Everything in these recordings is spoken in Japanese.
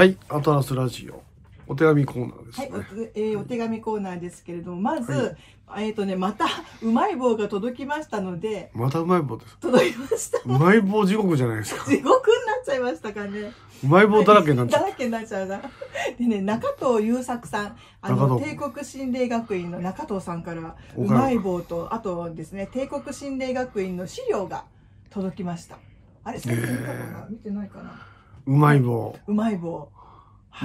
はい、アトラスラジオお手紙コーナーですね。はい、お手紙コーナーですけれども、まず、はい、またうまい棒が届きましたので、またうまい棒です。届きました。うまい棒地獄じゃないですか。地獄になっちゃいましたかね。うまい棒だらけになっちゃう。だらけになっちゃうな。でね、中藤優作さん、帝国神霊学院の中藤さんからうまい棒と、あとですね、帝国神霊学院の資料が届きました。あれ、最近見たかな、見てないかな。うまい棒。うまい棒。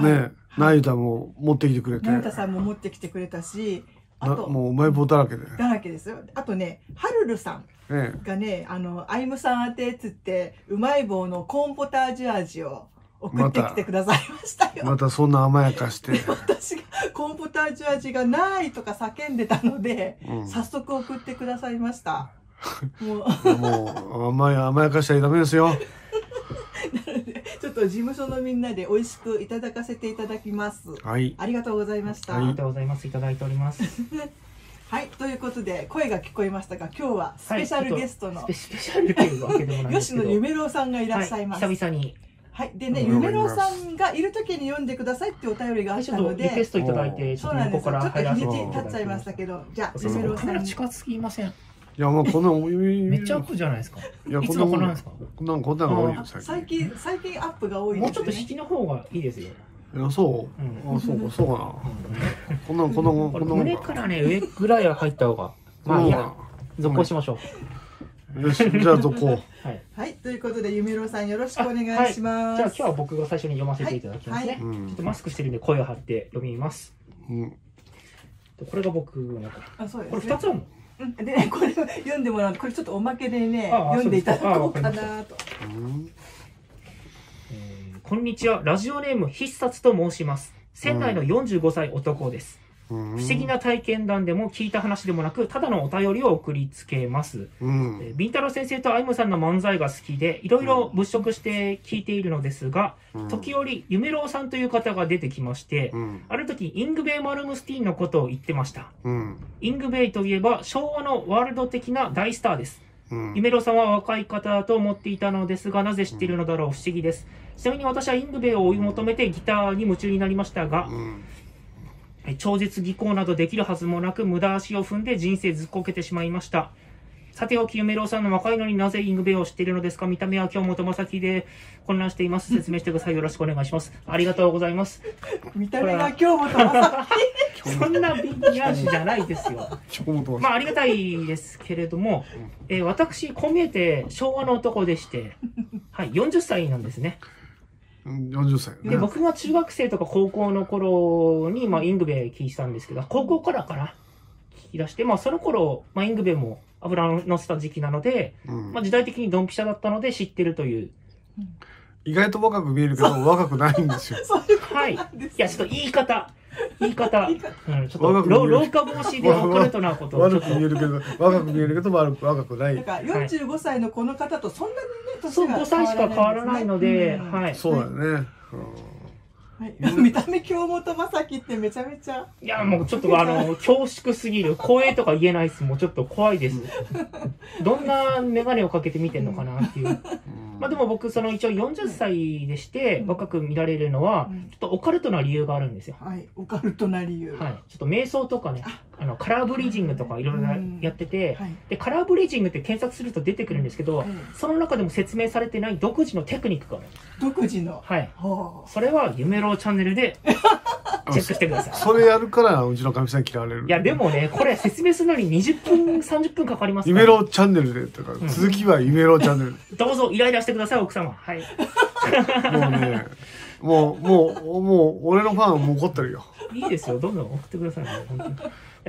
ね、ナユタも持ってきてくれて。ナユタさんも持ってきてくれたし、あともううまい棒だらけで。だらけですよ。あとね、ハルルさんがね、アイムさん宛てつってうまい棒のコーンポタージュ味を送ってきてくださいましたよ。またそんな甘やかして。私がコーンポタージュ味がないとか叫んでたので、早速送ってくださいました。もう甘やかしちゃダメですよ。ちょっと事務所のみんなで美味しくいただかせていただきます。はい。ありがとうございました。ありがとうございます。いただいております。はい。ということで、声が聞こえましたが、今日はスペシャルゲストの、はい、スペシャルというわけでもないですけど、吉野夢郎さんがいらっしゃいます。はい、久々に。はい。でね、夢郎さんがいる時に読んでくださいってお便りがあったので、リクエストいただいて、そうなんです。ちょっと日経っちゃいましたけど、じゃあ夢郎さんに近すぎません。いやもうこんなめっちゃアップじゃないですか。いやこんなもんなんですか。こんなが多いよ最近アップが多い。もうちょっと引きの方がいいですよ。いやそう。あそうかな。こんな胸からね上ぐらいは入った方が。まあいいや。続行しましょう。よしじゃあ続行。はいはいということで夢郎さんよろしくお願いします。じゃあ今日は僕が最初に読ませていただきますね。ちょっとマスクしてるんで声を張って読みます。これが僕の。あそうです。これ2つあるの。でね、これを読んでもらう、これちょっとおまけでね、読んでいただこうかなと。こんにちは、ラジオネーム必殺と申します。仙台の45歳男です。不思議な体験談でも聞いた話でもなく、ただのお便りを送りつけます。ビンタロウ先生とアイムさんの漫才が好きで、いろいろ物色して聞いているのですが、時折、夢郎さんという方が出てきまして、ある時、イングベイ・マルムスティーンのことを言ってました。イングベイといえば、昭和のワールド的な大スターです。夢郎さんは若い方だと思っていたのですが、なぜ知っているのだろう、不思議です。ちなみに私はイングベイを追い求めてギターに夢中になりましたが、超絶技巧などできるはずもなく、無駄足を踏んで人生ずっこけてしまいました。さておき、夢郎さんの若いのになぜイングベイを知っているのですか？見た目は今日もとま先で混乱しています。説明してください。よろしくお願いします。ありがとうございます。見た目は今日もとま先そんなビッグ足じゃないですよ。まあ、ありがたいですけれども、私、こう見えて昭和の男でして、はい、40歳なんですね。40歳ね、で僕が中学生とか高校の頃に、イングベイ聞いてたんですけど、高校からかな聞き出して、その頃、イングベイも油のせた時期なので、時代的にドンピシャだったので知ってるという。意外と若く見えるけど若くないんですよ。はい。いや、ちょっと言い方。ちょっと老化防止でオカルトなことを。若く見えるけど若くない。だから45歳のこの方とそんなにね年が5歳しか変わらないので、はい。そうだね。見た目京本政樹ってめちゃめちゃ。いやもうちょっと恐縮すぎる。光栄とか言えないです。もうちょっと怖いです。どんな眼鏡をかけて見てんのかなっていう。でも僕、一応40歳でして、若く見られるのは、ちょっとオカルトな理由があるんですよ。はい、オカルトな理由。はい。ちょっと瞑想とかね、カラーブリージングとかいろいろやってて、で、カラーブリージングって検索すると出てくるんですけど、その中でも説明されてない独自のテクニックがある。独自の？はい。それは、夢郎チャンネルで、チェックしてください。それやるから、うちのかみさん嫌われる。いや、でもね、これ説明するのに20分、30分かかりますから。夢郎チャンネルで、とか、続きは夢郎チャンネル。どうぞ、イライラしてください、奥様。はい。もうね、もう、俺のファンはもう怒ってるよ。いいですよ、どんどん送ってくださいね、本当に。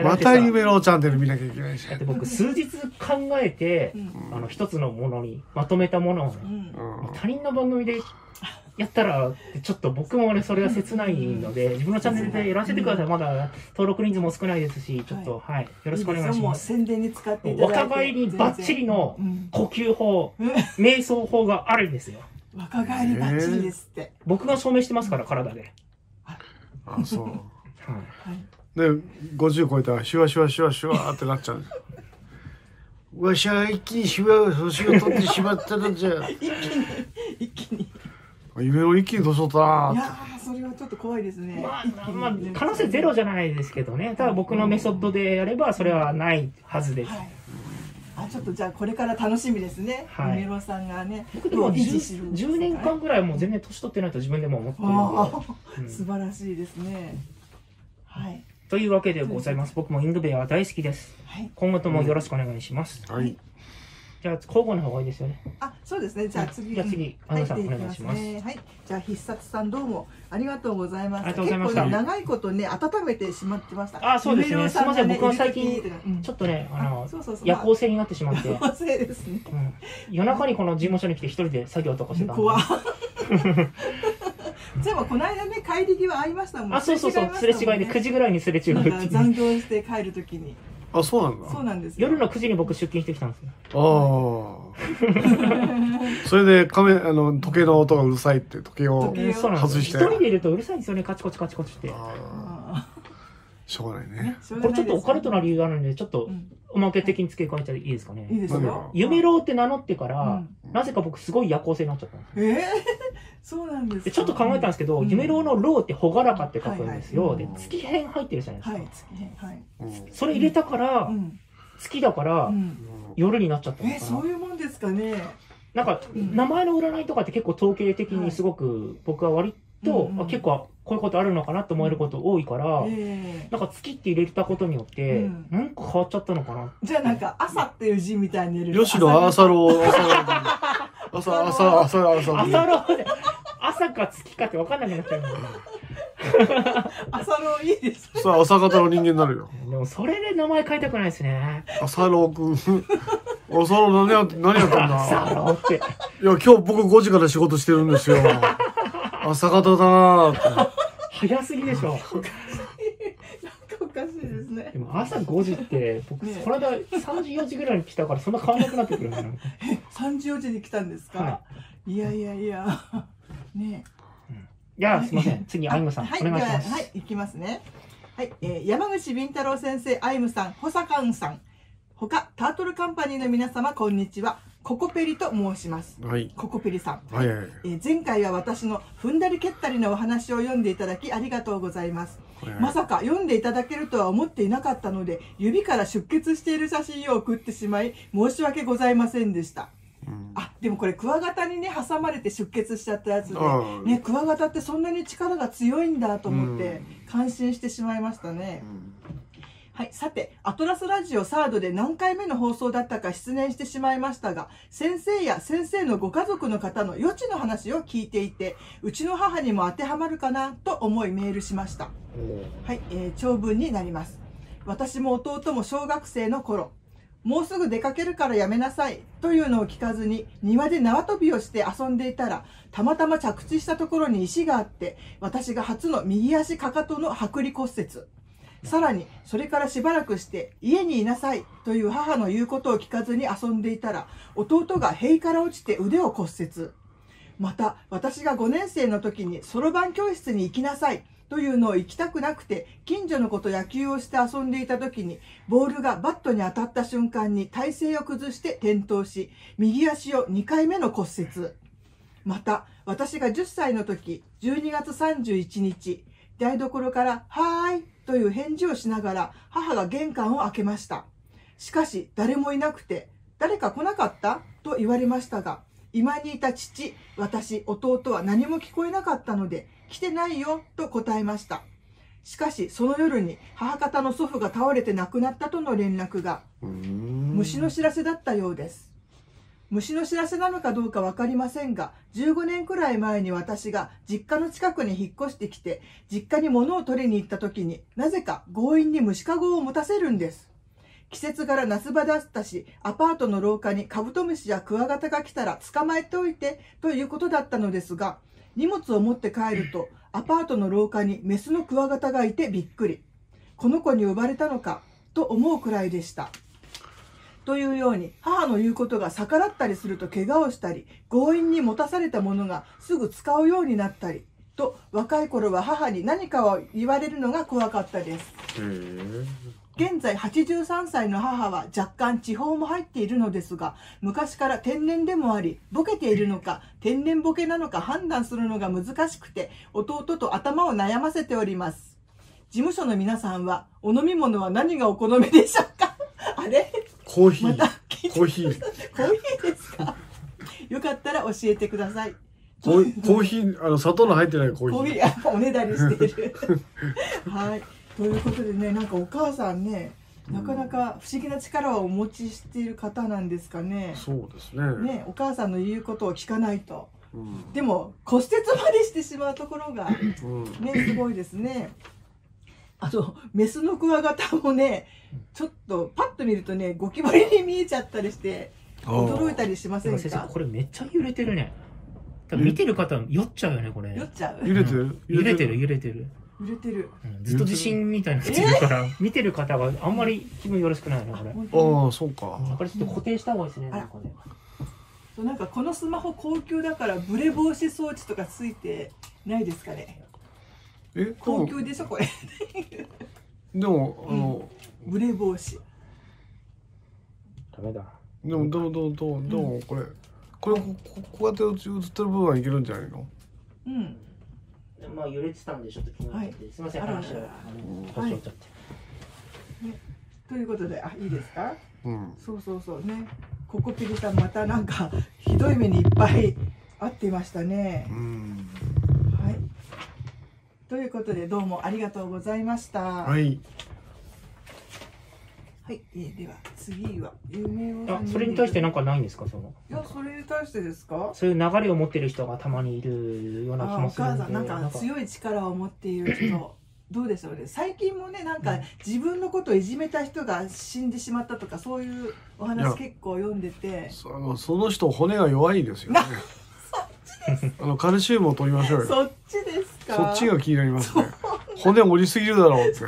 また夢郎チャンネル見なきゃいけないし。だって僕、数日考えて、一つのものにまとめたものをね、他人の番組で、やったら、ちょっと僕もね、それは切ないので、自分のチャンネルでやらせてください。まだ登録人数も少ないですし、ちょっと、はい。よろしくお願いします。宣伝に使っていただいて。お互いにバッチリの呼吸法、瞑想法があるんですよ。若返りバッチリですって。僕が証明してますから、体で。あ、そう。で、50超えたら、シュワシュワってなっちゃう。わしは一気に年を取ってしまったんじゃ。一気に。夢を一気にどうしようとなーって。それはちょっと怖いですね。可能性ゼロじゃないですけどね。ただ僕のメソッドでやればそれはないはずです。はい、あ、ちょっとじゃあこれから楽しみですね。はい、梅郎さんがね。僕でも10年間ぐらいもう全然年取ってないと自分でも思っているので。素晴らしいですね。はい。というわけでございます。僕もインドベアは大好きです。はい、今後ともよろしくお願いします。はい。はい、じゃあ交互の方がいいですよね。あ、そうですね。じゃあ次、安野さんお願いします。はい。じゃあ必殺さんどうもありがとうございました。結構ね長いことね温めてしまってました。あ、そうですね。すみません。僕は最近ちょっとね夜行性になってしまって。夜行性ですね。夜中にこの事務所に来て一人で作業とかしてた。怖。でもこの間ね帰り際会いましたもん。あ、そうそうそう。すれ違いで9時ぐらいにすれ違う。残業して帰るときに。あ、そうなんだ。そうなんです。夜の9時に僕出勤してきたんですよ。ああ。それで時計の音がうるさいって時計を外して。一人でいるとうるさいんですよね。カチコチカチコチって。しょうがないね。これちょっとオカルトな理由があるんでちょっとおまけ的に付け加えちゃっていいですかね。いいですよ。夢郎って名乗ってからなぜか僕すごい夜行性になっちゃったんです。ええ、そうなんです。ちょっと考えたんですけど、夢郎の郎ってほがらかって書くんですよ。で月変入ってるじゃないですか。はい、月変、はい。それ入れたから月だから夜になっちゃったのかな。そういうもんですかね。なんか名前の占いとかって結構統計的にすごく僕は割と結構。こういうことあるのかなと思えること多いから、なんか月って入れたことによって、なんか変わっちゃったのかな。じゃあなんか朝っていう字みたいに入れる。吉野朝郎。朝か月かって分かんなくなっちゃう。朝郎いいです。そう、朝方の人間になるよ。でもそれで名前変えたくないですね。朝郎くん。朝郎何やったんだ。朝郎って。いや今日僕5時から仕事してるんですよ。朝方だー。早すぎでしょ。なんかおかしいですね。でも朝5時って僕この間3時4時ぐらいに来たからそんな変わらなくなってくるんだよ。3時4時に来たんですか。はい、いやいやいやねえ。いやすみません。次アイムさん、はい、お願いします。はい、行きますね。はい、山口敏太郎先生、アイムさん、保坂運さん、他タートルカンパニーの皆様こんにちは。ココペリと申します。はい、ココペリさん。はい、前回は私の踏んだり蹴ったりのお話を読んでいただきありがとうございます。はい、まさか読んでいただけるとは思っていなかったので、指から出血している写真を送ってしまい、申し訳ございませんでした。うん、あ、でもこれクワガタにね挟まれて出血しちゃったやつで、ね、クワガタってそんなに力が強いんだと思って感心してしまいましたね。はい、さて、アトラスラジオサードで何回目の放送だったか失念してしまいましたが、先生や先生のご家族の方の余地の話を聞いていて、うちの母にも当てはまるかなと思いメールしました。はい、長文になります。私も弟も小学生の頃、もうすぐ出かけるからやめなさいというのを聞かずに庭で縄跳びをして遊んでいたら、たまたま着地したところに石があって、私が初の右足かかとの剥離骨折。さらに、それからしばらくして、家にいなさいという母の言うことを聞かずに遊んでいたら、弟が塀から落ちて腕を骨折。また、私が5年生の時に、そろばん教室に行きなさいというのを行きたくなくて、近所の子と野球をして遊んでいた時に、ボールがバットに当たった瞬間に体勢を崩して転倒し、右足を2回目の骨折。また、私が10歳の時、12月31日、台所から、はーいという返事をしながら母が玄関を開けました。しかし誰もいなくて、誰か来なかったと言われましたが、居間にいた父、私、弟は何も聞こえなかったので、来てないよと答えました。しかしその夜に母方の祖父が倒れて亡くなったとの連絡が、虫の知らせだったようです。虫の知らせなのかどうかわかりませんが、15年くらい前に私が実家の近くに引っ越してきて、実家に物を取りに行った時に、なぜか強引に虫かごを持たせるんです。季節柄夏場だったし、アパートの廊下にカブトムシやクワガタが来たら捕まえておいてということだったのですが、荷物を持って帰ると、アパートの廊下にメスのクワガタがいてびっくり。この子に呼ばれたのかと思うくらいでした。というように、母の言うことが逆らったりすると怪我をしたり、強引に持たされたものがすぐ使うようになったりと、若い頃は母に何かを言われるのが怖かったです。現在83歳の母は若干地方も入っているのですが、昔から天然でもあり、ボケているのか天然ボケなのか判断するのが難しくて、弟と頭を悩ませております。事務所の皆さんは、お飲み物は何がお好みでしょうか？あれ？コーヒー。コーヒーですか？よかったら教えてください。コーヒー、砂糖の入ってないコーヒー、おねだりしている。はい。ということでね、なんかお母さんね、なかなか不思議な力をお持ちしている方なんですかね。そうですね。ね、お母さんの言うことを聞かないと。うん、でも、骨折までしてしまうところが、ね、すごいですね。あと、メスのクワガタもね、ちょっとパッと見るとね、ゴキブリに見えちゃったりして、驚いたりしませんか？先生、これめっちゃ揺れてるね。見てる方、酔っちゃうよね、これ。酔っちゃう。揺れてる？揺れてる、揺れてる。揺れてる。ずっと地震みたいなこと言うから、見てる方があんまり気分よろしくないな、これ。ああ、そうか。これちょっと固定した方がいいですね、なんかね。なんかこのスマホ高級だから、ブレ防止装置とかついてないですかね。え？高級でしょ、これ。でも、ブレ防止。ダメだ。でも、どう、これ。これこうやって映ってる部分はいけるんじゃないの？うん。まあ揺れてたんでちょっと気になって、すみません話が端折っちゃって。ということで、あ、いいですか？うん。そうね、ココピリさんまたなんかひどい目にいっぱい遭っていましたね。うん。はい。ということでどうもありがとうございました。はい。はい、では次は夢を。それに対してなんかないんですか、その。いや、それに対してですか。そういう流れを持ってる人がたまにいるような気もするんで。お母さんなんか強い力を持っている人どうでしょうね。最近もね、なんか自分のことをいじめた人が死んでしまったとかそういうお話結構読んでて。その人骨が弱いですよね。そっちです。カルシウムを取りましょうよ。そっちですか。そっちが気になりますね。骨折りすぎるだろうって。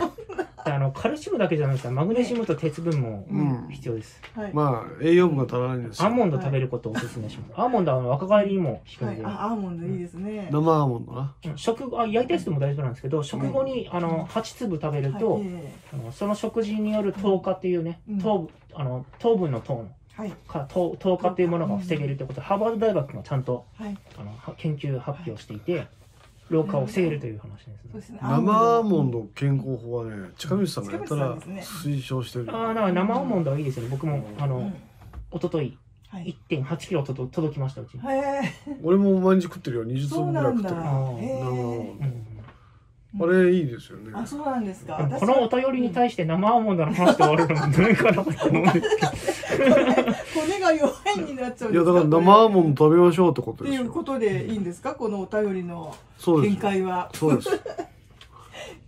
カルシウムだけじゃないですか、マグネシウムと鉄分も必要です。まあ栄養分が足らないんです。アーモンド食べることをお勧めします。アーモンドは若返りにも効くので。アーモンドいいですね。生アーモンドな。焼いたやつでも大丈夫なんですけど、食後に8粒食べると、その食事による糖化っていうね、糖分の糖の糖化っていうものが防げるということ、ハーバード大学がちゃんと研究発表していて。老化を防げるという話ですね。生アーモンド健康法はね、近道さんがやったら推奨してる。ああ、だから生アーモンドはいいですよね。僕も一昨日 1.8kg 届きましたうちに。俺も毎日食ってるよ。20粒ぐらい食ってる。あれいいですよね。あ、そうなんですか。このお便りに対して生アーモンドの話で終わるのもどれかなと思うんですけど。骨が弱いになっちゃうんですか。いや、だから生アーモンド食べましょうってことですよ。っていうことでいいんですか、このお便りの見解は。そうです。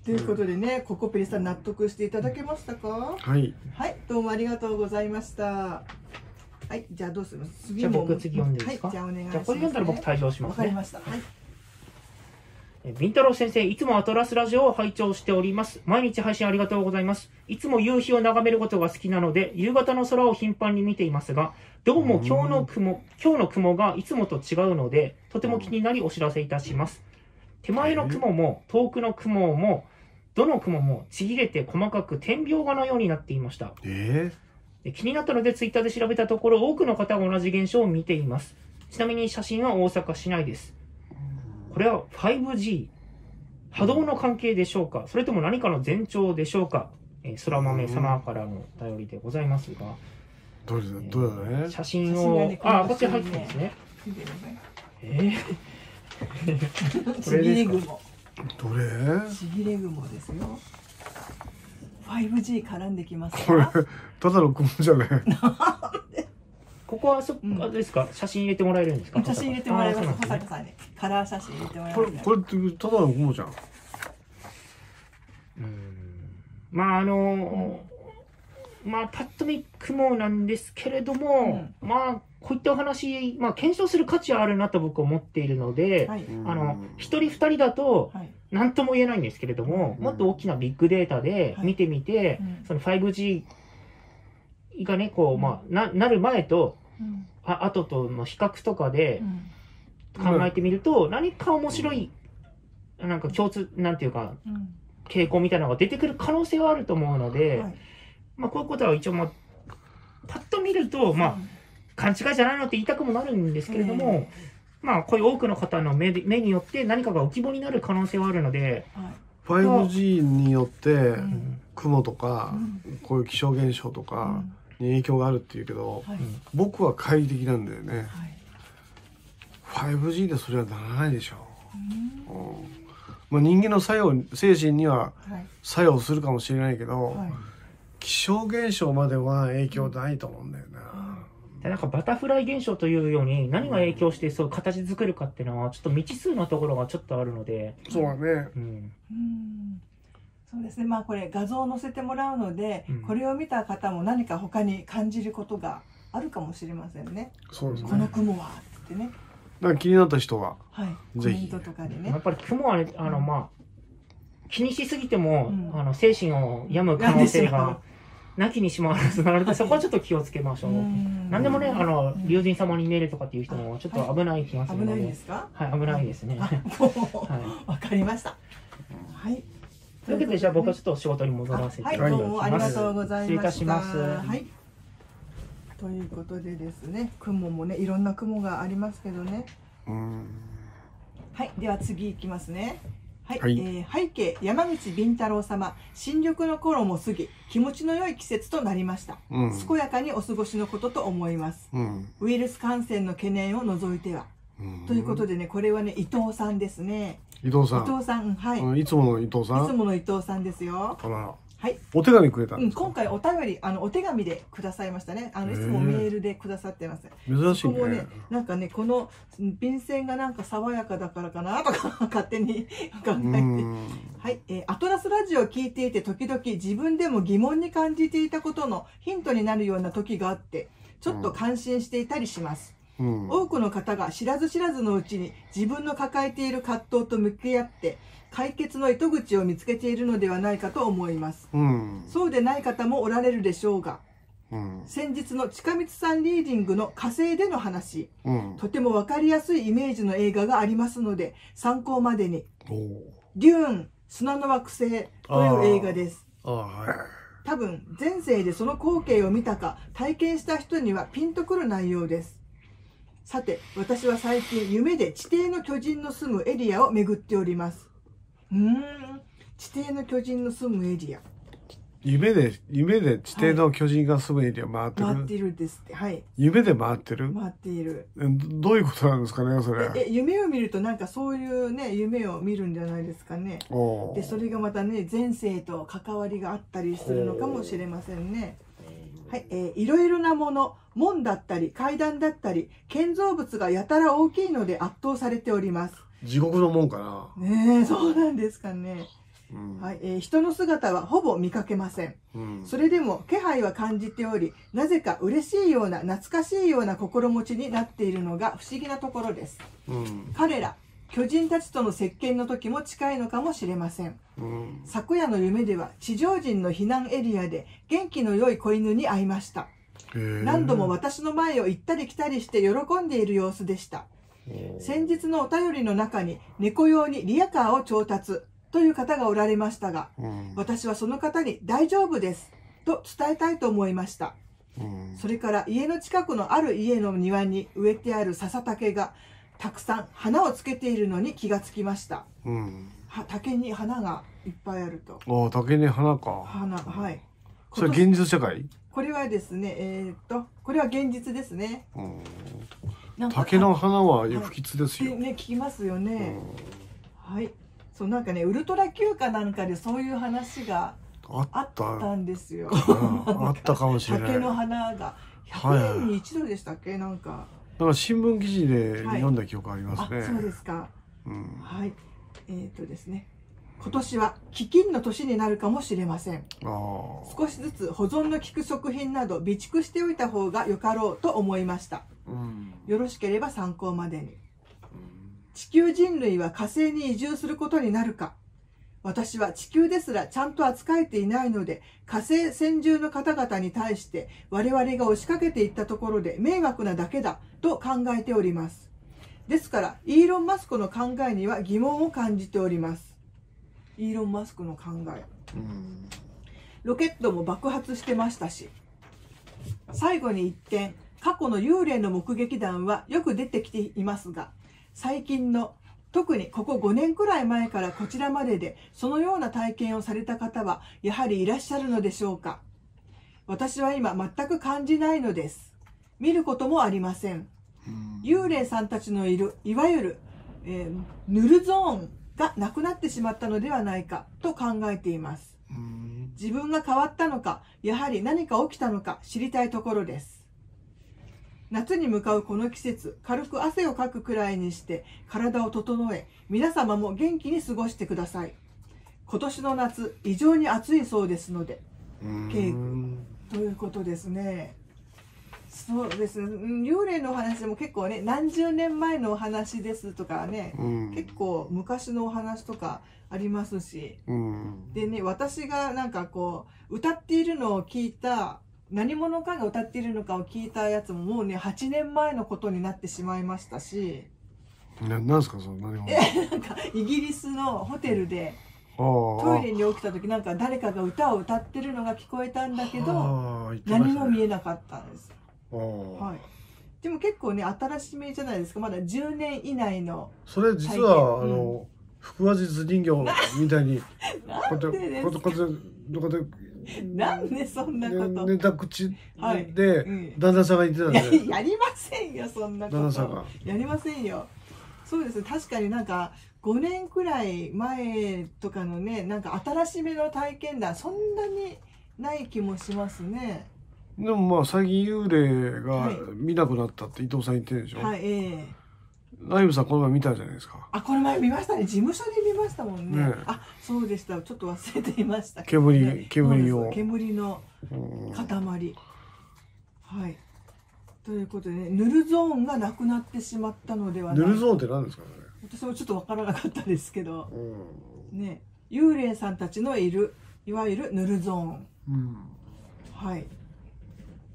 ということでね、ココペリさん納得していただけましたか。はい。はい、どうもありがとうございました。はい、じゃあどうする。次も僕次読んでいいですか。はい、じゃあお願いします。じゃあこれ読んだら僕退場しますね。わかりました。はい。ビンタロウ先生、いつもアトラスラジオを拝聴しております。毎日配信ありがとうございます。いつも夕日を眺めることが好きなので、夕方の空を頻繁に見ていますが、どうも今日の雲がいつもと違うので、とても気になりお知らせいたします。手前の雲も遠くの雲も、どの雲もちぎれて細かく点描画のようになっていました。気になったのでツイッターで調べたところ、多くの方が同じ現象を見ています。ちなみに写真は大阪市内です。これは 5G、波動の関係でしょうか、それとも何かの前兆でしょうか、空豆様からの頼りでございますが、どうだね、写真を、あ、こっち入ってますね。これですか。どれ？ちぎれ雲ですよ。5G 絡んできます。これただの雲じゃない。ここはあれですか、写真入れてもらえるんですか。写真入れてもらえます。保坂さんにカラー写真入れてもらえます。これってただの雲じゃん。まあまあパッと見雲なんですけれども、まあこういったお話、まあ検証する価値はあるなと僕は思っているので、一人二人だと何とも言えないんですけれども、もっと大きなビッグデータで見てみて、その 5G がねこうまあなる前と後との比較とかで考えてみると、何か面白いなんか共通なんていうか傾向みたいなのが出てくる可能性はあると思うので、まあ、こういうことは一応、まあ、パッと見ると、まあ、勘違いじゃないのって言いたくもなるんですけれども、まあ、こういう多くの方の目によって何かが浮き彫りになる可能性はあるので、5G によって、雲とか、こういう気象現象とかに影響があるっていうけど、僕は懐疑的なんだよね。5G でそれはならないでしょう。まあ、人間の作用、精神には作用するかもしれないけど、気象現象までは影響ないと思うんだよな。なんかバタフライ現象というように何が影響してそう形作るかっていうのはちょっと未知数なところがちょっとあるので。そうだね。そうですね。まあこれ画像を載せてもらうので、これを見た方も何か他に感じることがあるかもしれませんね。そうですね。この雲はってね。だから気になった人は、コメントとかでね。やっぱり雲はまあ気にしすぎても精神を病む可能性が。なきにしもあらずなので、そこはちょっと気をつけましょう。なんでもね、龍神様に見えるとかっていう人もちょっと危ない気がするので。危ないですか？はい、危ないですね。わかりました。はい。というわけで、じゃあ僕はちょっと仕事に戻らせていただきます。はい、どうもありがとうございました。失礼いたします。はい。ということでですね、雲もね、いろんな雲がありますけどね。はい、では次いきますね。背景山口敏太郎様、新緑の頃も過ぎ気持ちの良い季節となりました、健やかにお過ごしのことと思います、ウイルス感染の懸念を除いては、ということでね、これはね伊藤さんですね。伊藤さん、はい、いつもの伊藤さん、いつもの伊藤さんですよ。はい、お手紙くれたんですか？今回お便りお手紙でくださいましたね。いつもメールでくださってます。珍しいね。ここね、なんかね、この便箋がなんか爽やかだからかなとか勝手に考えて、はい、アトラスラジオを聞いていて時々自分でも疑問に感じていたことのヒントになるような時があってちょっと感心していたりします、多くの方が知らず知らずのうちに自分の抱えている葛藤と向き合って解決の糸口を見つけているのではないかと思います、そうでない方もおられるでしょうが、先日の近光さんリーディングの火星での話、とても分かりやすいイメージの映画がありますので参考までに。デューン砂の惑星という映画です。多分前世でその光景を見たか体験した人にはピンとくる内容です。さて私は最近夢で地底の巨人の住むエリアを巡っております。地底の巨人の住むエリア。夢で地底の巨人が住むエリア回ってる。回ってるですって。はい。夢で回ってる。回っている。どういうことなんですかね、それ。夢を見るとなんかそういうね、夢を見るんじゃないですかね。で、それがまたね、前世と関わりがあったりするのかもしれませんね。はい、いろいろなもの、門だったり階段だったり建造物がやたら大きいので圧倒されております。地獄の門かな。ねえ、そうなんですかね。はい、人の姿はほぼ見かけません。それでも気配は感じており、なぜか嬉しいような懐かしいような心持ちになっているのが不思議なところです。彼ら巨人たちとの接見の時も近いのかもしれません。昨夜の夢では地上人の避難エリアで元気の良い子犬に会いました。何度も私の前を行ったり来たりして喜んでいる様子でした。先日のお便りの中に猫用にリヤカーを調達という方がおられましたが、私はその方に大丈夫ですと伝えたいと思いました。それから家の近くのある家の庭に植えてある笹竹がたくさん花をつけているのに気がつきました。竹に花がいっぱいあると。ああ、竹に花か。花、はい。それ現実社会？これはですね、これは現実ですね。竹の花は不吉ですよ。ね、聞きますよね。はい。そう、なんかね、ウルトラQかなんかでそういう話があったんですよ。あったかもしれない。竹の花が100年に一度でしたっけ、なんか。だから新聞記事で読んだ記憶ありますね。あ、そうですか。はい。ですね。今年は飢饉の年になるかもしれません。少しずつ保存の効く食品など備蓄しておいた方がよかろうと思いました。よろしければ参考までに。地球人類は火星に移住することになるか。私は地球ですらちゃんと扱えていないので、火星先住の方々に対して我々が押しかけていったところで迷惑なだけだと考えております。ですから、イーロン・マスクの考えには疑問を感じております。イーロン・マスクの考え。ロケットも爆発してましたし。最後に一点、過去の幽霊の目撃談はよく出てきていますが、最近の特にここ5年くらい前からこちらまででそのような体験をされた方はやはりいらっしゃるのでしょうか。私は今全く感じないのです。見ることもありません。幽霊さんたちのいるいわゆる、ぬるゾーンがなくなってしまったのではないかと考えています。自分が変わったのか、やはり何か起きたのか知りたいところです。夏に向かうこの季節、軽く汗をかくくらいにして体を整え、皆様も元気に過ごしてください。今年の夏、異常に暑いそうですので、警告ということですね。そうですね、幽霊のお話も結構ね、何十年前のお話ですとかね、結構昔のお話とかありますし、でね、私がなんかこう歌っているのを聞いた、何者かが歌っているのかを聞いたやつももうね8年前のことになってしまいましたし。なんですかその何者？なんかイギリスのホテルでトイレに起きた時、なんか誰かが歌を歌ってるのが聞こえたんだけど、何も見えなかったんです。はい、でも結構ね新しめじゃないですか。まだ10年以内の。それ実は、あの腹話術人形みたいにこうやって。なんでそんなこと。ネタ口で旦那さんが言ってたんで、はい、やりませんよそんなこと。旦那さんがやりませんよ。そうですね、確かになんか5年くらい前とかのね、なんか新しめの体験談そんなにない気もしますね。でもまあ最近幽霊が見なくなったって伊藤さん言ってるでしょ。はい、ライブさんこの前見たじゃないですか。あ、この前見ましたね。事務所で見ましたもんね。あ、そうでした。ちょっと忘れていましたけどね。煙の塊。はい。ということでね、ぬるゾーンがなくなってしまったのではない。ぬるゾーンって何ですかね。私もちょっとわからなかったですけど。ね、幽霊さんたちのいるいわゆるぬるゾーン。はい。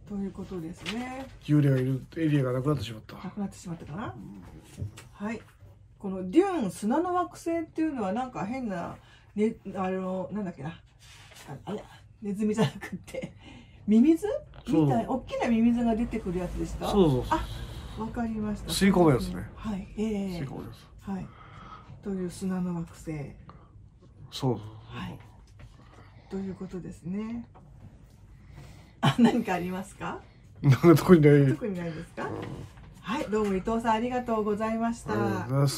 ということですね。幽霊がいるエリアがなくなってしまった。なくなってしまったかな。はい。このデューン砂の惑星っていうのはなんか変なね、あのなんだっけな、あれネズミじゃなくてミミズみたいな大きなミミズが出てくるやつでした。そうそう。あ、わかりました。吸い込むやつね。はい。吸い込むやつ。はい。という砂の惑星。そう。はい。ということですね。何かありますか？特にない。特にないですか？はい、どうも伊藤さんありがとうございました。はい、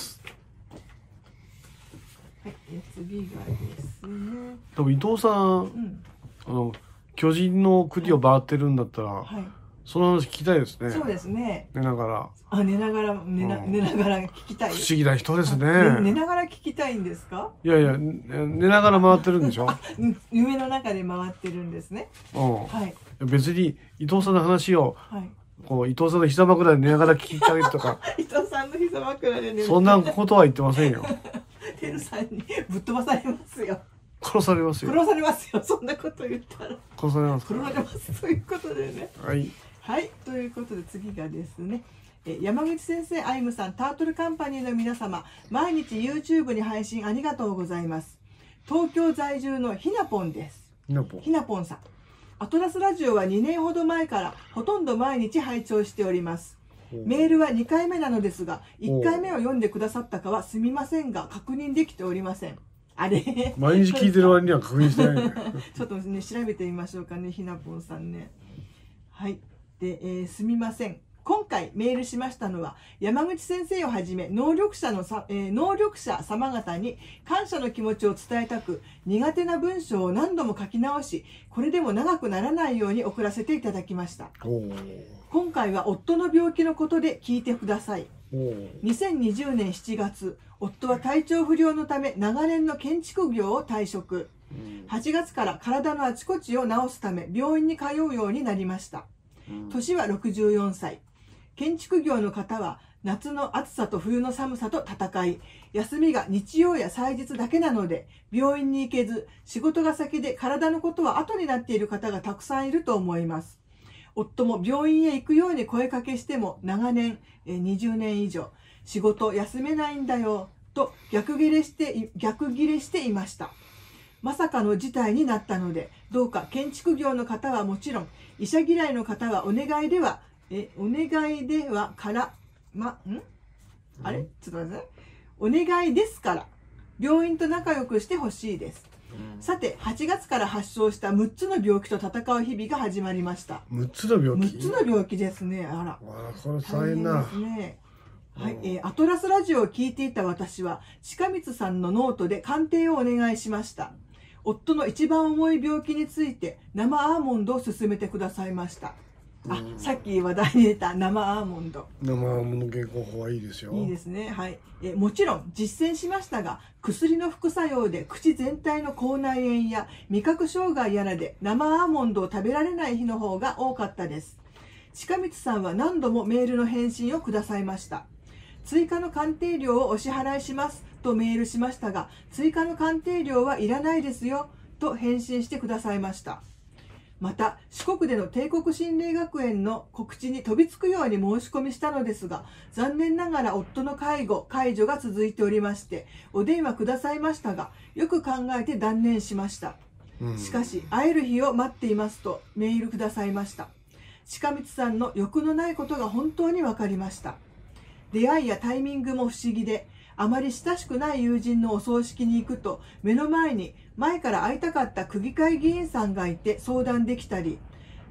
次がですね。多分伊藤さん、あの巨人の国を回ってるんだったら、その話聞きたいですね。そうですね。寝ながら。あ、寝ながら聞きたい。不思議な人ですね。寝ながら聞きたいんですか？いやいや、寝ながら回ってるんでしょ？夢の中で回ってるんですね。はい。別に伊藤さんの話を、こう伊藤さんの膝枕で寝ながら聞いてあげるとか、伊藤さんの膝枕で寝る、そんなことは言ってませんよ。てるさんにぶっ飛ばされますよ。殺されますよ。殺されますよ。そんなこと言ったら。殺されます。殺されます。ということでね。はい。はい、ということで次がですね。山口先生、アイムさん、タートルカンパニーの皆様、毎日 YouTube に配信ありがとうございます。東京在住のひなぽんです。ひなぽんさん。アトラスラジオは2年ほど前からほとんど毎日拝聴しております。メールは2回目なのですが、1回目を読んでくださったかはすみませんが、確認できておりません。あれ毎日聞いてる割には確認してない、ね、ちょっとね、調べてみましょうかね、ひなぽんさんね。はい。で、すみません。今回メールしましたのは、山口先生をはじめ能力者様方に感謝の気持ちを伝えたく、苦手な文章を何度も書き直し、これでも長くならないように送らせていただきました。今回は夫の病気のことで聞いてください。2020年7月、夫は体調不良のため長年の建築業を退職。8月から体のあちこちを治すため病院に通うようになりました。年は64歳。建築業の方は夏の暑さと冬の寒さと戦い、休みが日曜や祭日だけなので病院に行けず、仕事が先で体のことは後になっている方がたくさんいると思います。夫も病院へ行くように声かけしても長年、20年以上、仕事休めないんだよと逆ギレしていました。まさかの事態になったので、どうか建築業の方はもちろん、医者嫌いの方はお願いではから、お願いですから、病院と仲良くしてほしいです。さて、8月から発症した6つの病気と戦う日々が始まりました。6つの病気ですね。これ大変な。はい、アトラスラジオを聞いていた私は、近光さんのノートで鑑定をお願いしました。夫の一番重い病気について、生アーモンドを勧めてくださいました。さっき話題に出た生アーモンド。生アーモンド健康法はいいですよ。いいですね。はい。もちろん実践しましたが、薬の副作用で口全体の口内炎や味覚障害やらで生アーモンドを食べられない日の方が多かったです。近光さんは何度もメールの返信をくださいました。追加の鑑定料をお支払いしますとメールしましたが、追加の鑑定料はいらないですよと返信してくださいました。また、四国での帝国心霊学園の告知に飛びつくように申し込みしたのですが、残念ながら夫の介助が続いておりまして、お電話くださいましたが、よく考えて断念しました。しかし、会える日を待っていますとメールくださいました。近光さんの欲のないことが本当に分かりました。出会いやタイミングも不思議で、あまり親しくない友人のお葬式に行くと、目の前に前から会いたかった区議会議員さんがいて相談できたり、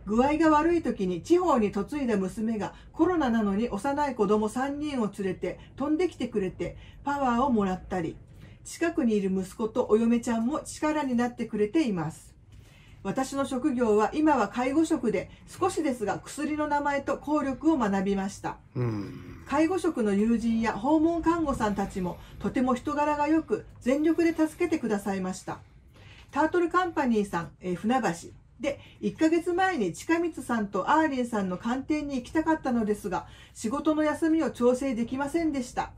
具合が悪い時に地方に嫁いだ娘がコロナなのに幼い子供3人を連れて飛んできてくれてパワーをもらったり、近くにいる息子とお嫁ちゃんも力になってくれています。私の職業は今は介護職で、少しですが薬の名前と効力を学びました。介護職の友人や訪問看護さんたちもとても人柄が良く、全力で助けてくださいました。タートルカンパニーさん、船橋で1ヶ月前に近光さんとアーリンさんの鑑定に行きたかったのですが、仕事の休みを調整できませんでした。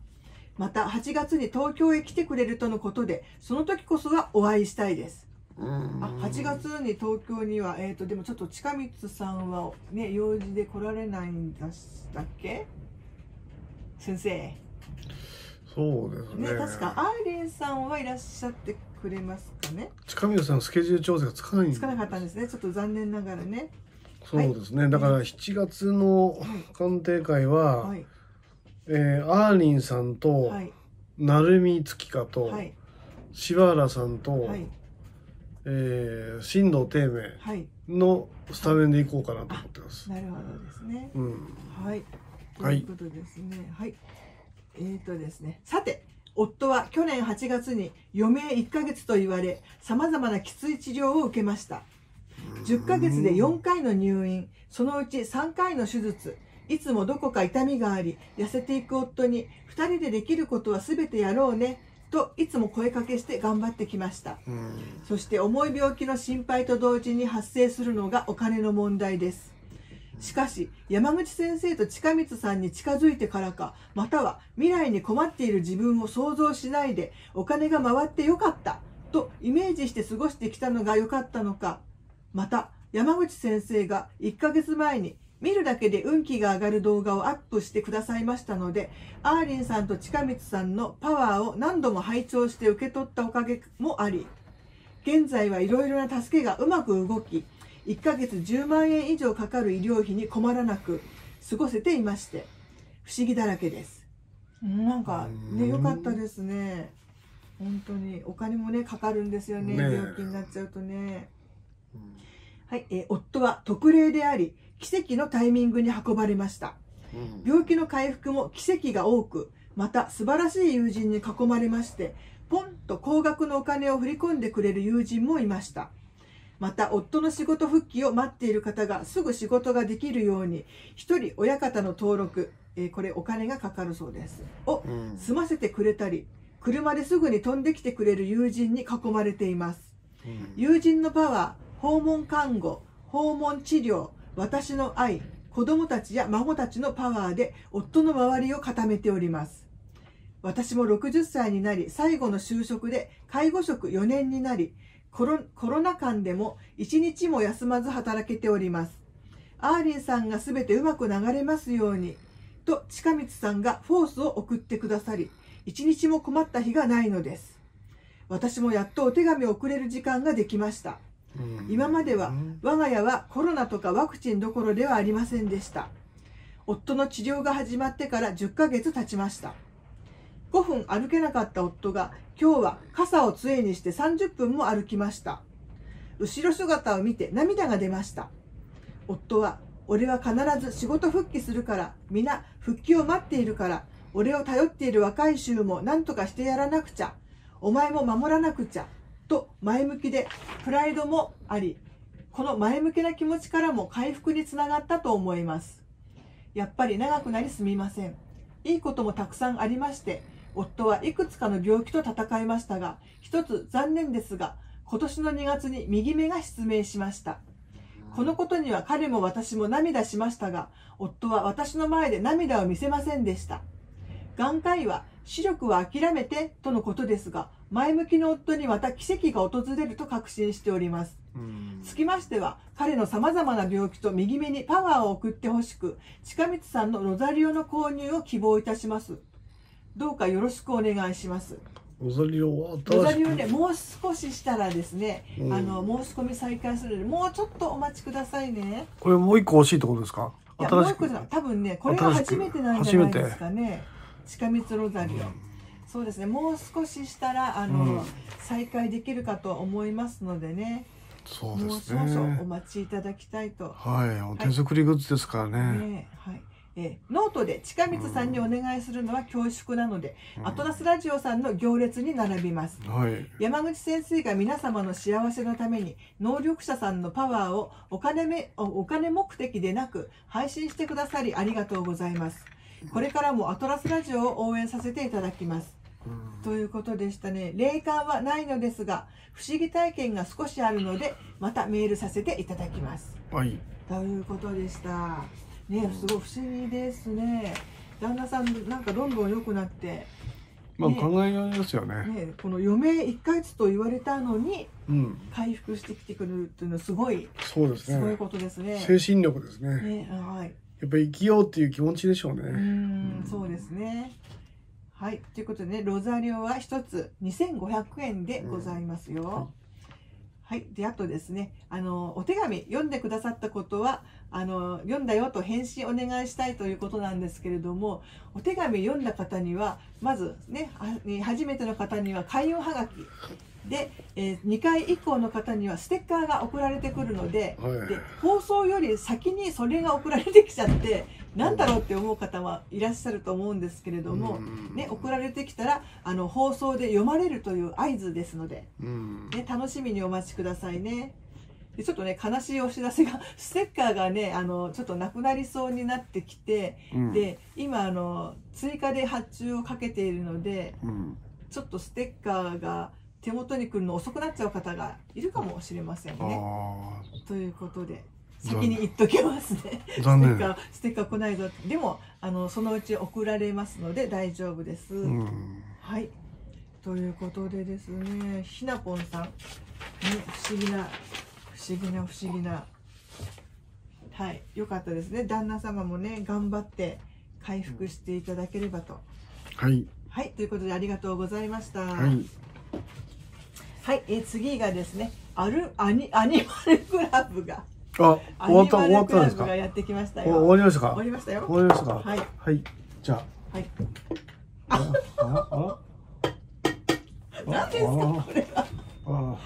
また8月に東京へ来てくれるとのことで、その時こそはお会いしたいです。8月に東京には、でもちょっと近光さんはね、用事で来られないんだっけ先生。そうですね。確かアイリンさんはいらっしゃってくれますかね。近光さんのスケジュール調整がつかなかったんですね。ちょっと残念ながらね。そうですね。はい、だから7月の鑑定会は、はい、アーリンさんと、はい、成美月香と、はい、柴原さんと、はい、新藤貞明のスタメンでいこうかなと思ってます。なるほどですね。はい。ということですね。はい。ですね。さて、夫は去年8月に余命1ヶ月と言われ、さまざまなきつい治療を受けました。10ヶ月で4回の入院、そのうち3回の手術、いつもどこか痛みがあり、痩せていく夫に2人でできることは全てやろうね。といつも声かけして頑張ってきました。そして重い病気の心配と同時に発生するのがお金の問題です。しかし、山口先生と近光さんに近づいてからか、または未来に困っている自分を想像しないで、お金が回ってよかったとイメージして過ごしてきたのが良かったのか、また山口先生が1ヶ月前に見るだけで運気が上がる動画をアップしてくださいましたので、アーリンさんと近光さんのパワーを何度も拝聴して受け取ったおかげもあり、現在はいろいろな助けがうまく動き、1ヶ月10万円以上かかる医療費に困らなく過ごせていまして、不思議だらけです。なんかね、良かったですね。本当にお金もね、かかるんですよね。病気になっちゃうとね。はい、夫は特例であり、奇跡のタイミングに運ばれました。病気の回復も奇跡が多く、また素晴らしい友人に囲まれまして、ポンと高額のお金を振り込んでくれる友人もいました。また、夫の仕事復帰を待っている方がすぐ仕事ができるように、一人親方の登録、これお金がかかるそうです。を済ませてくれたり、車ですぐに飛んできてくれる友人に囲まれています。友人のパワー、訪問看護、訪問治療、私の愛、子供たちや孫たちのパワーで夫の周りを固めております。私も60歳になり、最後の就職で介護職4年になり、コロナ間でも一日も休まず働けております。アーリンさんがすべてうまく流れますように、と近光さんがフォースを送ってくださり、一日も困った日がないのです。私もやっとお手紙を送れる時間ができました。今までは我が家はコロナとかワクチンどころではありませんでした。夫の治療が始まってから10ヶ月経ちました。5分歩けなかった夫が今日は傘を杖にして30分も歩きました。後ろ姿を見て涙が出ました。夫は俺は必ず仕事復帰するから、皆復帰を待っているから、俺を頼っている若い衆も何とかしてやらなくちゃ、お前も守らなくちゃ、と前向きでプライドもあり、この前向きな気持ちからも回復につながったと思います。やっぱり長くなりすみません。いいこともたくさんありまして、夫はいくつかの病気と闘いましたが、一つ残念ですが、今年の2月に右目が失明しました。このことには彼も私も涙しましたが、夫は私の前で涙を見せませんでした。眼科医は視力は諦めてとのことですが、前向きの夫にまた奇跡が訪れると確信しております。つきましては、彼の様々な病気と右目にパワーを送ってほしく、近道さんのロザリオの購入を希望いたします。どうかよろしくお願いします。ロザリオね、もう少ししたらですね、申し込み再開するので、もうちょっとお待ちくださいね。これもう一個欲しいってことですか？いや、もう一個じゃない。多分ね、これが初めてなんじゃないですかね。近道ロザリオ、そうですね、もう少ししたら再開できるかと思いますのでね。そうですね、もう少々お待ちいただきたいと。はい、手作りグッズですからね。はい、ノートで近道さんにお願いするのは恐縮なので、アトラスラジオさんの行列に並びます。山口先生が皆様の幸せのために能力者さんのパワーをお金目的でなく配信してくださりありがとうございます。これからもアトラスラジオを応援させていただきます。ということでしたね。霊感はないのですが、不思議体験が少しあるので、またメールさせていただきます。ということでした。ね、すごい不思議ですね。旦那さんなんかどんどん良くなって。まあ、考えようですよね。ね、この余命1ヶ月と言われたのに、回復してきてくるっていうのはすごい。そうですね。すごいことですね。精神力ですね。はい。やっぱり生きようっていう気持ちでしょうね。そうですね。はい、ということでね、ロザリオは一つ2500円でございますよ。はい、で、あとですね、お手紙読んでくださったことは、読んだよと返信お願いしたいということなんですけれども、お手紙読んだ方には、まずね、初めての方には開運はがき。で、2回以降の方にはステッカーが送られてくるので、で放送より先にそれが送られてきちゃって何だろうって思う方はいらっしゃると思うんですけれども、ね、送られてきたら放送で読まれるという合図ですので、ね、楽しみにお待ちくださいね。でちょっとね、悲しいお知らせがステッカーがねちょっとなくなりそうになってきて、で今追加で発注をかけているので、ちょっとステッカーが手元に来るの遅くなっちゃう方がいるかもしれませんね。ということで先に言っときますね。ステッカー来ないぞ。でもそのうち送られますので大丈夫です。はい。ということでですね、ひなぽんさん、ね、不思議なはい、良かったですね。旦那様もね頑張って回復していただければと。はい、ということでありがとうございました。はい、次がですね、アニマルクラブが終わったんですかやってきましたよ。終わりましたよ。はい、じゃあ。何ですかこれは。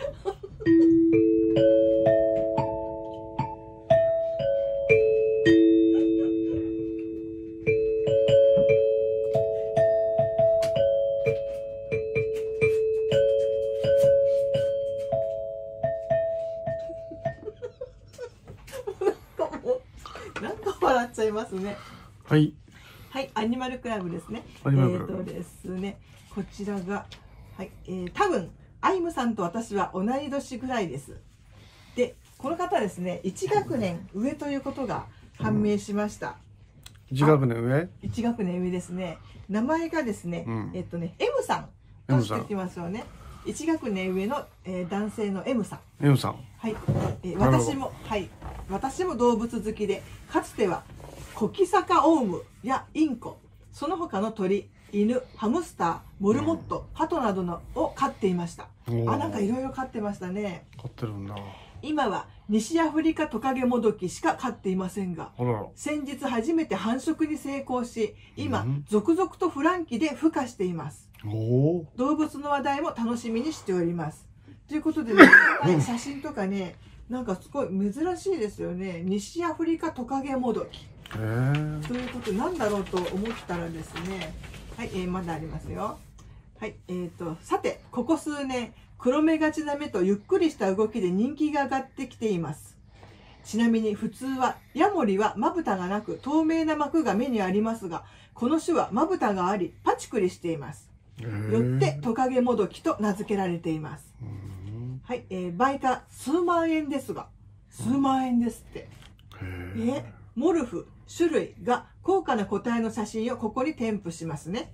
はい、アニマルクラブですね。こちらが、はい、多分アイムさんと私は同い年ぐらいです。で、この方ですね、1学年上ということが判明しました。1学年上ですね。名前がですね、M さんとしてきますよね。1学年上の、男性の M さん。はい、私も動物好きで、かつては小木坂オウムやインコ、その他の鳥、犬、ハムスター、モルモット、ハトなどのを飼っていました。あ、なんかいろいろ飼ってましたね。飼ってるんだ。今は西アフリカトカゲモドキしか飼っていませんが、先日初めて繁殖に成功し、今続々とフランキで孵化しています。動物の話題も楽しみにしております。ということで、ね、写真とかね、なんかすごい珍しいですよね。西アフリカトカゲモドキということなんだろうと思ったらですね、はい、まだありますよ。はい、さて、ここ数年、黒目がちな目とゆっくりした動きで人気が上がってきています。ちなみに普通は、ヤモリはまぶたがなく透明な膜が目にありますが、この種はまぶたがあり、パチクリしています。よってトカゲモドキと名付けられています。はい、売価数万円ですが、数万円ですって。モルフ、種類が高価な個体の写真をここに添付しますね。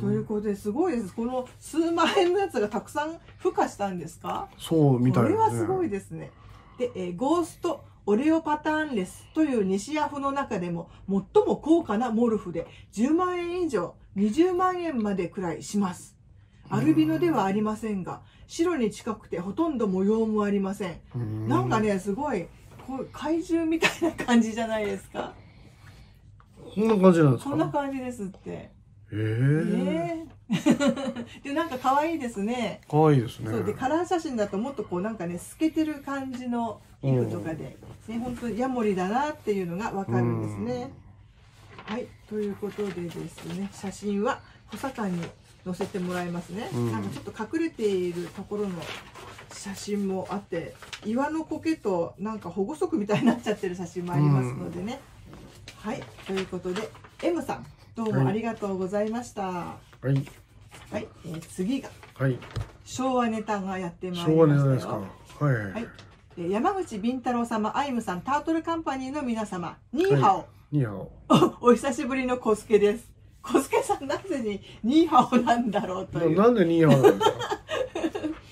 ということで、すごいです。この数万円のやつがたくさん孵化したんですか？そうみたいですね。これはすごいですね。で、ゴーストオレオパターンレスという西アフの中でも最も高価なモルフで10万円以上、20万円までくらいします。アルビノではありませんが、白に近くてほとんど模様もありません。なんかね、すごい怪獣みたいな感じじゃないですか。こんな感じなんですか？こんな感じですって。で、なんか可愛いですね。可愛いですね。そうで、カラー写真だともっとこうなんかね、透けてる感じの色とかで、ね、本当にヤモリだなっていうのがわかるんですね。はい、ということでですね、写真は補佐官に載せてもらいますね。なんかちょっと隠れているところの写真もあって、岩の苔となんか保護色みたいになっちゃってる写真もありますのでね。はい、ということで M さん。どうもありがとうございました。はい。はい、次が。はい。昭和ネタがやってまいりましたよ。昭和ネタですか。はい。はい。山口敏太郎様、アイムさん、タートルカンパニーの皆様、ニーハオ。ニーハオ。お久しぶりのコスケです。コスケさん、なぜにニーハオなんだろうという。なんでニーハオなんで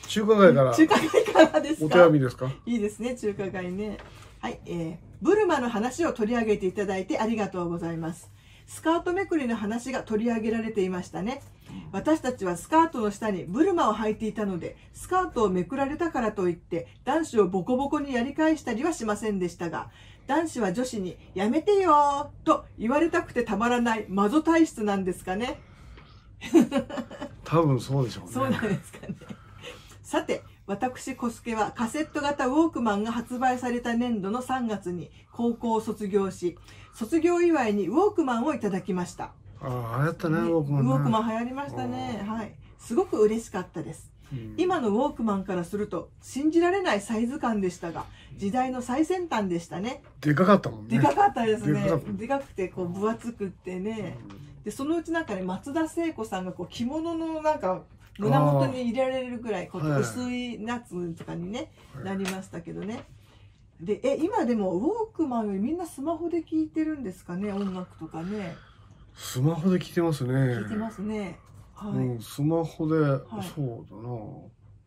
すか。中華街から。中華街からですか。お手紙ですか。いいですね、中華街ね。はい、ブルマの話を取り上げていただいてありがとうございます。スカートめくりの話が取り上げられていましたね。私たちはスカートの下にブルマを履いていたので、スカートをめくられたからといって男子をボコボコにやり返したりはしませんでしたが、男子は女子にやめてよーと言われたくてたまらないマゾ体質なんですかね。多分そうでしょうね。そうなんですかね。さて、私小助はカセット型ウォークマンが発売された年度の3月に高校を卒業し、卒業祝いにウォークマンをいただきました。ああ、流行ったね、ウォークマンね。ウォークマン流行りましたね。はい、すごく嬉しかったです。今のウォークマンからすると信じられないサイズ感でしたが、時代の最先端でしたね。でかかったもんね。でかかったですね。でかくてこう分厚くってね。で、そのうちなんかね、松田聖子さんがこう着物のなんか胸元に入れられるくらいこう薄いナッツとかに、ね、なりましたけどね。で、今でもウォークマンよりみんなスマホで聴いてるんですかね、音楽とかね。スマホで聴いてますね。聴いてますね。はい、うん、スマホで、はい、そうだな。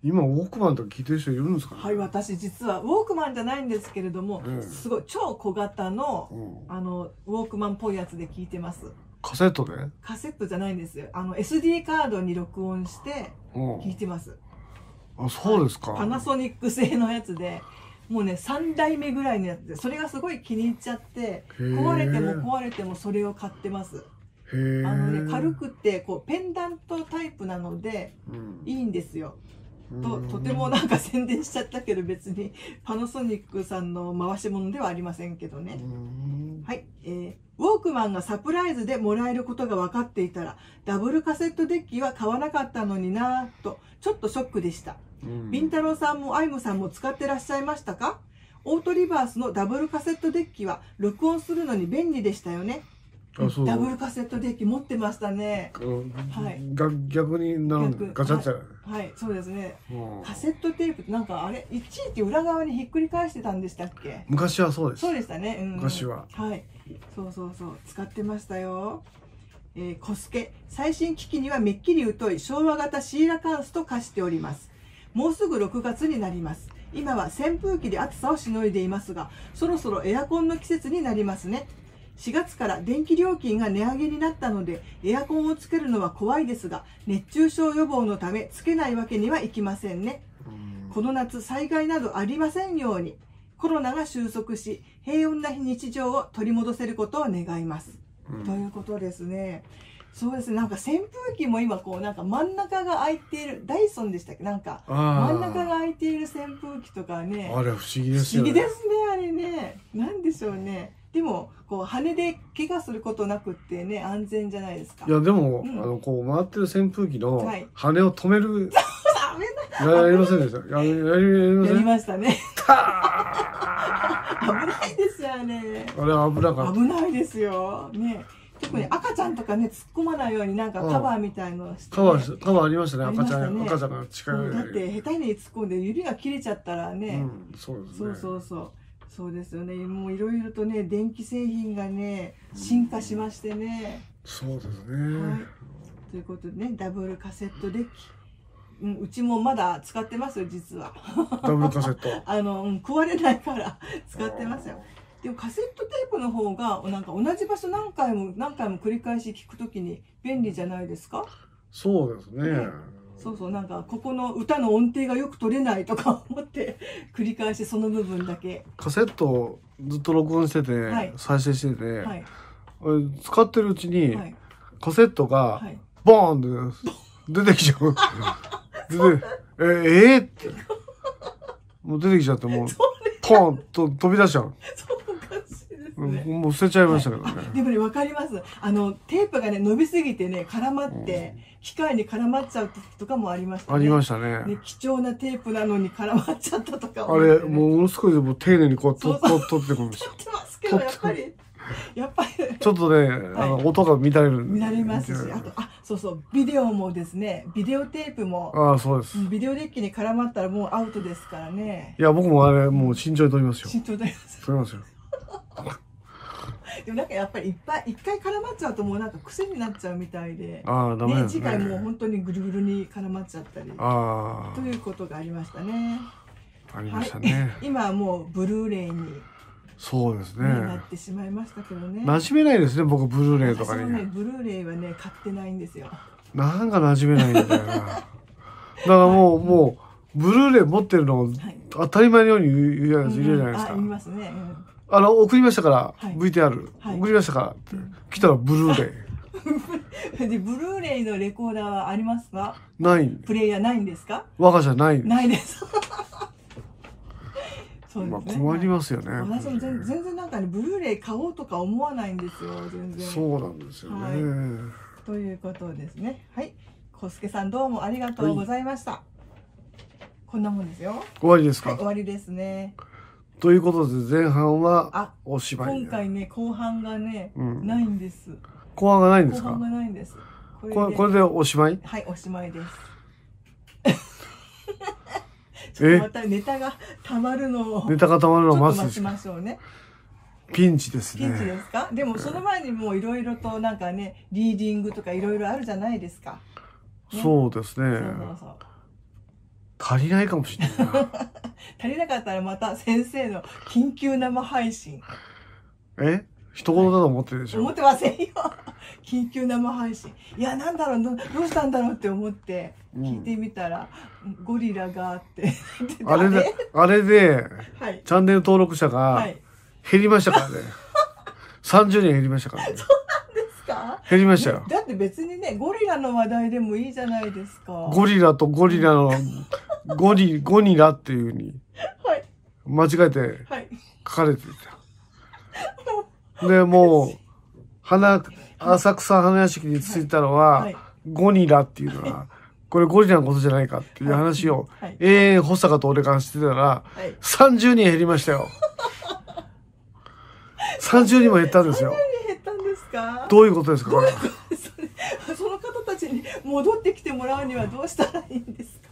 今ウォークマンとか聴いてる人いるんですかね。はい、私実はウォークマンじゃないんですけれども、すごい超小型の、あのウォークマンっぽいやつで聴いてます。カセットで？カセットじゃないんですよ。SD カードに録音して聞いてます。あ、そうですか。パナソニック製のやつで、もうね、3代目ぐらいのやつで、それがすごい気に入っちゃって、壊れても壊れてもそれを買ってます。ね、軽くて、こう、ペンダントタイプなので、いいんですよ。とてもなんか宣伝しちゃったけど、別にパナソニックさんの回し物ではありませんけどね。はい。ウォークマンがサプライズでもらえることが分かっていたら、ダブルカセットデッキは買わなかったのになぁと、ちょっとショックでした。ビンタロウさんもアイムさんも使ってらっしゃいましたか？オートリバースのダブルカセットデッキは録音するのに便利でしたよね。ダブルカセットデッキ持ってましたね。はい。逆になんかガチャッチャ。はい、そうですね。カセットテープってなんかあれ、いちいち裏側にひっくり返してたんでしたっけ？昔はそうです。そうでしたね。昔は。はい。そうそうそう、使ってましたよ。コスケ、最新機器にはめっきり疎い昭和型シーラカンスと化しております。もうすぐ6月になります。今は扇風機で暑さをしのいでいますが、そろそろエアコンの季節になりますね。4月から電気料金が値上げになったのでエアコンをつけるのは怖いですが、熱中症予防のためつけないわけにはいきませんね。この夏災害などありませんように、コロナが収束し平穏な日常を取り戻せることを願います、ということですね。そうですね、なんか扇風機も今こうなんか真ん中が空いている、ダイソンでしたっけ、なんか真ん中が空いている扇風機とかね、あれ不思議ですよね。不思議ですね、あれね、なんでしょうね。でもこう羽で怪我することなくってね、安全じゃないですか。いやでも、あのこう回ってる扇風機の羽を止める、やりませんでした。やりましたね。危ないですよね。あれ危なかった。危ないですよね。特に赤ちゃんとかね、突っ込まないようになんかカバーみたいのをして、ね、カバーありましたね。赤ちゃんが近い、だって下手に突っ込んで指が切れちゃったらね、そうですね、そうですよね。もういろいろとね、電気製品がね進化しましてね、そうですね、はい、ということでね、ダブルカセットデッキ、うちもまだ使ってますよ実は。ダブルカセット壊れないから使ってますよ。でもカセットテープの方がなんか同じ場所何回も繰り返し聞くときに便利じゃないですか。そうですね、そうそう、なんかここの歌の音程がよく取れないとか思って繰り返しその部分だけカセットをずっと録音してて、はい、再生してて、はい、使ってるうちに、はい、カセットがボーンって出てきちゃう。ってもう出てきちゃって、もうポンと飛び出しちゃう。もう捨てちゃいましたけどね。でもね、わかります。テープがね、伸びすぎてね、絡まって、機械に絡まっちゃう時とかもありましたね。ありましたね。貴重なテープなのに絡まっちゃったとか。あれ、もうすごい、もう丁寧にこう、取ってくるんですよ。取ってますけど、やっぱり。ちょっとね、音が乱れる。乱れますし、あと、そうそう、ビデオもですね、ビデオテープも。そうです。ビデオデッキに絡まったらもうアウトですからね。いや、僕もあれ、もう慎重に取りますよ。慎重に取ります。取りますよ。でもなんかやっぱり一回絡まっちゃうともうなんか癖になっちゃうみたいで、ダメですね。次回もう本当にぐるぐるに絡まっちゃったりということがありましたね。ありましたね。はい、今はもうブルーレイに、そうですね、なってしまいましたけどね。馴染めないですね、僕ブルーレイとかに。ね、ブルーレイはね買ってないんですよ。なんか馴染めないみたいな。だからもうブルーレイ持ってるのを当たり前のように言うじゃないですか。言いますね。送りましたから、VTR、送りましたからって、来たらブルーレイ。で、ブルーレイのレコーダーはありますか？ない。プレイヤーないんですか？我が社ない。ないです。そうですね。困りますよね。私も全然なんかね、ブルーレイ買おうとか思わないんですよ、全然。そうなんですよね。ということですね。はい。小助さんどうもありがとうございました。こんなもんですよ。終わりですか？終わりですね。ということで前半はお芝居、今回ね後半がねないんです。後半がないんですか？後半がないんです。これでおしまい。はい、おしまいです。ちょっとまたネタが溜まるのを待ちましょうね。ピンチですね。ピンチですか？でもその前にもういろいろとなんかね、リーディングとかいろいろあるじゃないですか、ね、そうですね。そう足りないかもしれないな。足りなかったらまた先生の緊急生配信。一言だと思ってるでしょ？思ってませんよ。緊急生配信。いや、なんだろう、どうしたんだろうって思って聞いてみたら、ゴリラがあって。あれで、チャンネル登録者が減りましたからね。30人減りましたからね。減りましたよ。だって別にね、ゴリラの話題でもいいじゃないですか。ゴリラとゴリラのゴニラっていうふうに間違えて書かれていた。でもう浅草花屋敷に着いたのは、ゴニラっていうのはこれゴリラのことじゃないかっていう話を永遠保坂と俺からしてたら、30人減りましたよ。30人も減ったんですよ。どういうことですか？その方たちに戻ってきてもらうにはどうしたらいいんですか？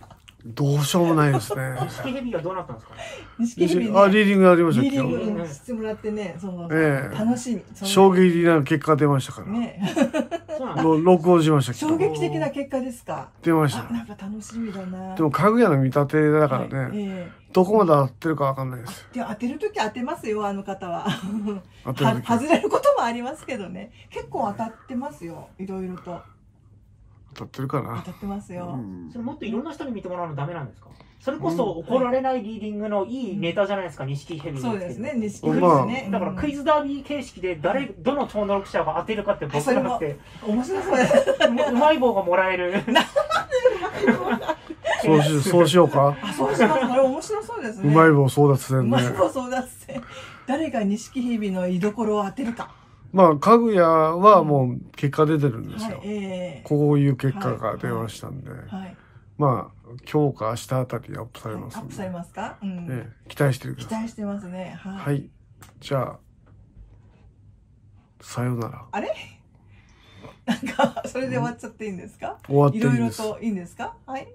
どうしようもないですね。錦蛇はどうなったんですか。錦蛇ね。あ、リーディングありました。リーディングしてもらってね、その楽しみ。衝撃的な結果出ましたから。ね。録音しました。衝撃的な結果ですか。出ました。なんか楽しみだな。でも家具屋の見立てだからね。どこまで当てるかわかんないです。で、当てるとき当てますよ、あの方は。外れることもありますけどね。結構当たってますよ、いろいろと。当たってるかな。当たってますよ。それもっといろんな人に見てもらうのダメなんですか。それこそ怒られないリーディングのいいネタじゃないですか、錦蛇。そうですね、錦蛇ですね。だからクイズダービー形式で誰どの超能力者が当てるかって僕らって面白そうです。うまい棒がもらえる。そうしようか。あ、そうします。これ面白そうですね。うまい棒争奪戦ね。うまい棒争奪戦。誰が錦蛇の居所を当てるか。まあ家具屋はもう結果出てるんですよ。こういう結果が出ましたんで、まあ今日か明日あたりアップされます。アップされますか？期待してる。期待してますね。はい。じゃあさよなら。あれ？なんかそれで終わっちゃっていいんですか？終わっていいんです。いろいろといいんですか？はい。